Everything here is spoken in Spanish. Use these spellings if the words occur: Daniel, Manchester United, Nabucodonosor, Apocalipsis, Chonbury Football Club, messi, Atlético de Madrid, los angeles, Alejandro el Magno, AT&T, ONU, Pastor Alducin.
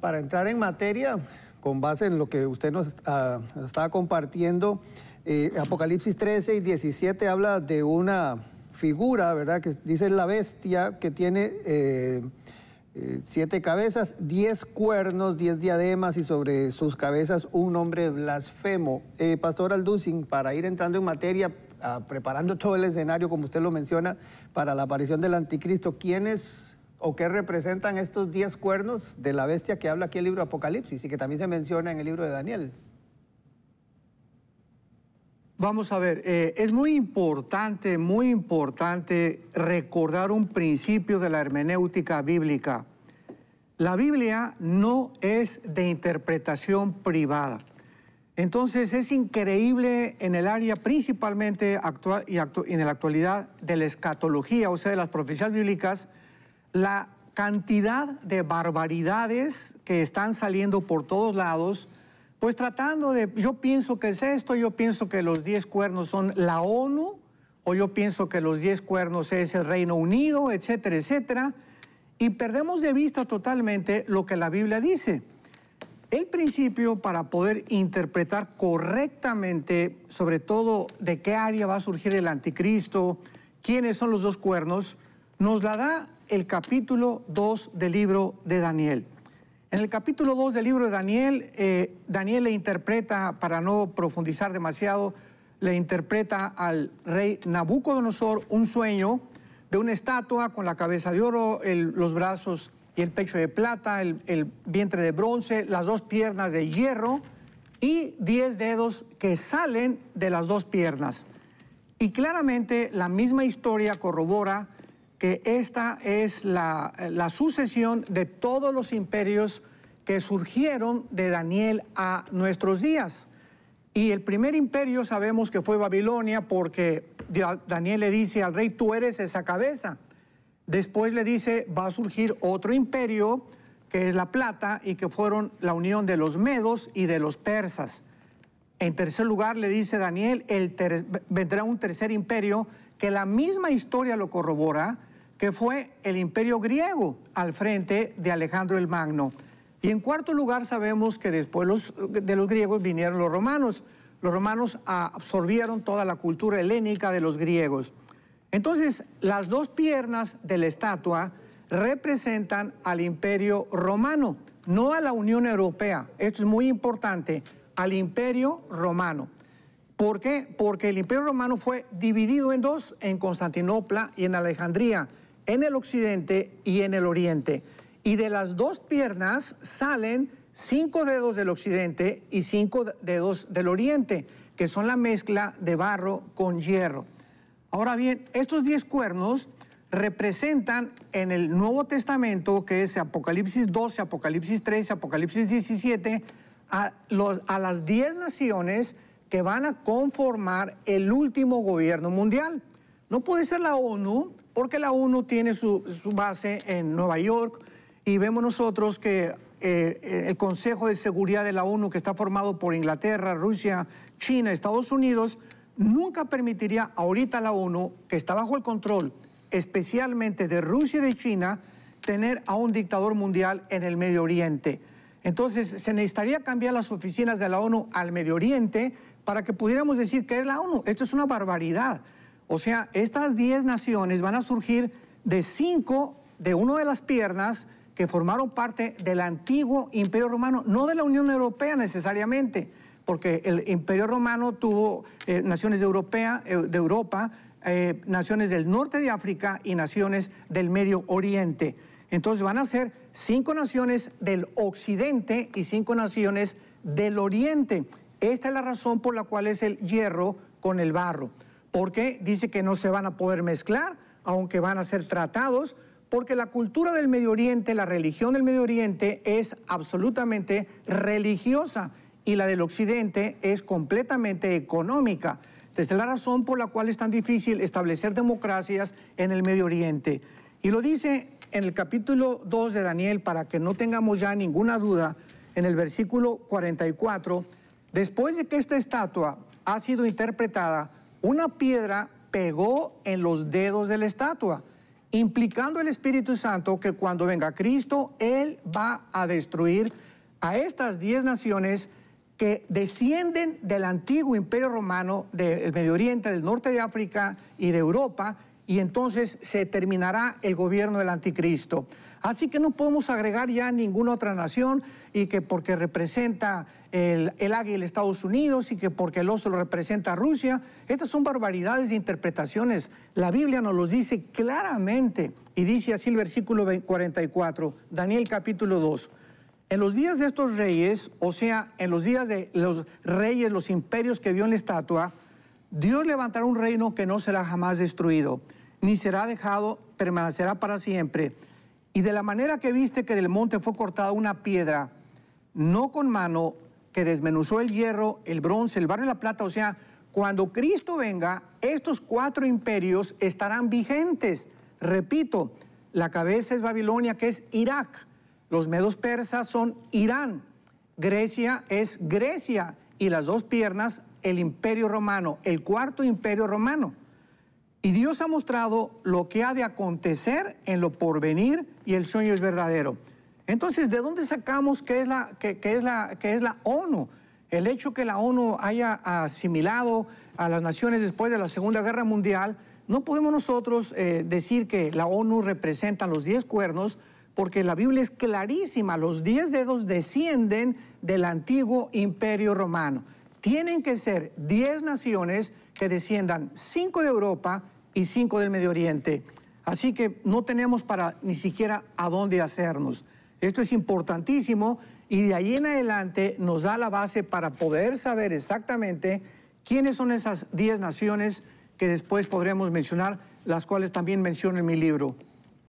Para entrar en materia, con base en lo que usted nos estaba compartiendo, Apocalipsis 13 y 17 habla de una figura, ¿verdad?, que dice la bestia, que tiene 7 cabezas, 10 cuernos, 10 diademas, y sobre sus cabezas un nombre blasfemo. Pastor Alducin, para ir entrando en materia, preparando todo el escenario, como usted lo menciona, para la aparición del anticristo, ¿quiénes o qué representan estos 10 cuernos de la bestia que habla aquí el libro de Apocalipsis y que también se menciona en el libro de Daniel? Vamos a ver, es muy importante recordar un principio de la hermenéutica bíblica. La Biblia no es de interpretación privada. Entonces es increíble en el área principalmente actual y en la actualidad de la escatología, o sea, de las profecías bíblicas, la cantidad de barbaridades que están saliendo por todos lados, pues tratando de, yo pienso que es esto, yo pienso que los 10 cuernos son la ONU, o yo pienso que los 10 cuernos es el Reino Unido, etcétera, etcétera, y perdemos de vista totalmente lo que la Biblia dice. El principio para poder interpretar correctamente, sobre todo de qué área va a surgir el anticristo, quiénes son los 2 cuernos, nos la da el capítulo 2 del libro de Daniel. En el capítulo 2 del libro de Daniel, Daniel le interpreta, para no profundizar demasiado, le interpreta al rey Nabucodonosor un sueño de una estatua con la cabeza de oro, los brazos y el pecho de plata, el vientre de bronce, las 2 piernas de hierro y 10 dedos que salen de las 2 piernas. Y claramente la misma historia corrobora que esta es la sucesión de todos los imperios que surgieron de Daniel a nuestros días. Y el primer imperio sabemos que fue Babilonia, porque Daniel le dice al rey, tú eres esa cabeza. Después le dice, va a surgir otro imperio, que es la plata, y que fueron la unión de los medos y de los persas. En tercer lugar le dice Daniel, vendrá un tercer imperio, que la misma historia lo corrobora, que fue el imperio griego al frente de Alejandro el Magno. Y en cuarto lugar sabemos que después de los griegos vinieron los romanos. Los romanos absorbieron toda la cultura helénica de los griegos. Entonces, las 2 piernas de la estatua representan al imperio romano, no a la Unión Europea. Esto es muy importante, al imperio romano. ¿Por qué? Porque el Imperio Romano fue dividido en 2, en Constantinopla y en Alejandría, en el occidente y en el oriente. Y de las 2 piernas salen 5 dedos del occidente y 5 dedos del oriente, que son la mezcla de barro con hierro. Ahora bien, estos 10 cuernos representan en el Nuevo Testamento, que es Apocalipsis 12, Apocalipsis 13, Apocalipsis 17, a las 10 naciones que van a conformar el último gobierno mundial. No puede ser la ONU, porque la ONU tiene su base en Nueva York, y vemos nosotros que el Consejo de Seguridad de la ONU, que está formado por Inglaterra, Rusia, China, Estados Unidos, nunca permitiría ahorita a la ONU, que está bajo el control especialmente de Rusia y de China, tener a un dictador mundial en el Medio Oriente. Entonces se necesitaría cambiar las oficinas de la ONU al Medio Oriente para que pudiéramos decir que es la ONU. Esto es una barbaridad. O sea, estas 10 naciones van a surgir de 5 de una de las piernas que formaron parte del antiguo Imperio Romano, no de la Unión Europea necesariamente, porque el Imperio Romano tuvo naciones de Europa, naciones del norte de África y naciones del Medio Oriente. Entonces van a ser 5 naciones del occidente y 5 naciones del oriente. Esta es la razón por la cual es el hierro con el barro, porque dice que no se van a poder mezclar, aunque van a ser tratados, porque la cultura del Medio Oriente, la religión del Medio Oriente es absolutamente religiosa y la del occidente es completamente económica. Esta es la razón por la cual es tan difícil establecer democracias en el Medio Oriente. Y lo dice en el capítulo 2 de Daniel, para que no tengamos ya ninguna duda, en el versículo 44, después de que esta estatua ha sido interpretada, una piedra pegó en los dedos de la estatua implicando el Espíritu Santo que cuando venga Cristo, Él va a destruir a estas 10 naciones que descienden del antiguo imperio romano, del Medio Oriente, del norte de África y de Europa, y entonces se terminará el gobierno del anticristo. Así que no podemos agregar ya ninguna otra nación, y que porque representa el águila Estados Unidos, y que porque el oso lo representa Rusia. Estas son barbaridades de interpretaciones. La Biblia nos los dice claramente, y dice así el versículo 44, Daniel capítulo 2. En los días de estos reyes, o sea, en los días de los reyes, los imperios que vio en la estatua, Dios levantará un reino que no será jamás destruido, ni será dejado, permanecerá para siempre. Y de la manera que viste que del monte fue cortada una piedra, no con mano, que desmenuzó el hierro, el bronce, el barro y la plata. O sea, cuando Cristo venga, estos 4 imperios estarán vigentes. Repito, la cabeza es Babilonia, que es Irak. Los medos persas son Irán. Grecia es Grecia. Y las 2 piernas, el imperio romano, el 4.º imperio romano. Y Dios ha mostrado lo que ha de acontecer en lo porvenir, y el sueño es verdadero. Entonces, ¿de dónde sacamos qué es la ONU? El hecho que la ONU haya asimilado a las naciones después de la Segunda Guerra Mundial, no podemos nosotros decir que la ONU representa los 10 cuernos, porque la Biblia es clarísima, los 10 dedos descienden del antiguo imperio romano. Tienen que ser 10 naciones que desciendan, 5 de Europa y 5 del Medio Oriente. Así que no tenemos para ni siquiera a dónde hacernos. Esto es importantísimo, y de ahí en adelante nos da la base para poder saber exactamente quiénes son esas 10 naciones que después podremos mencionar, las cuales también menciono en mi libro.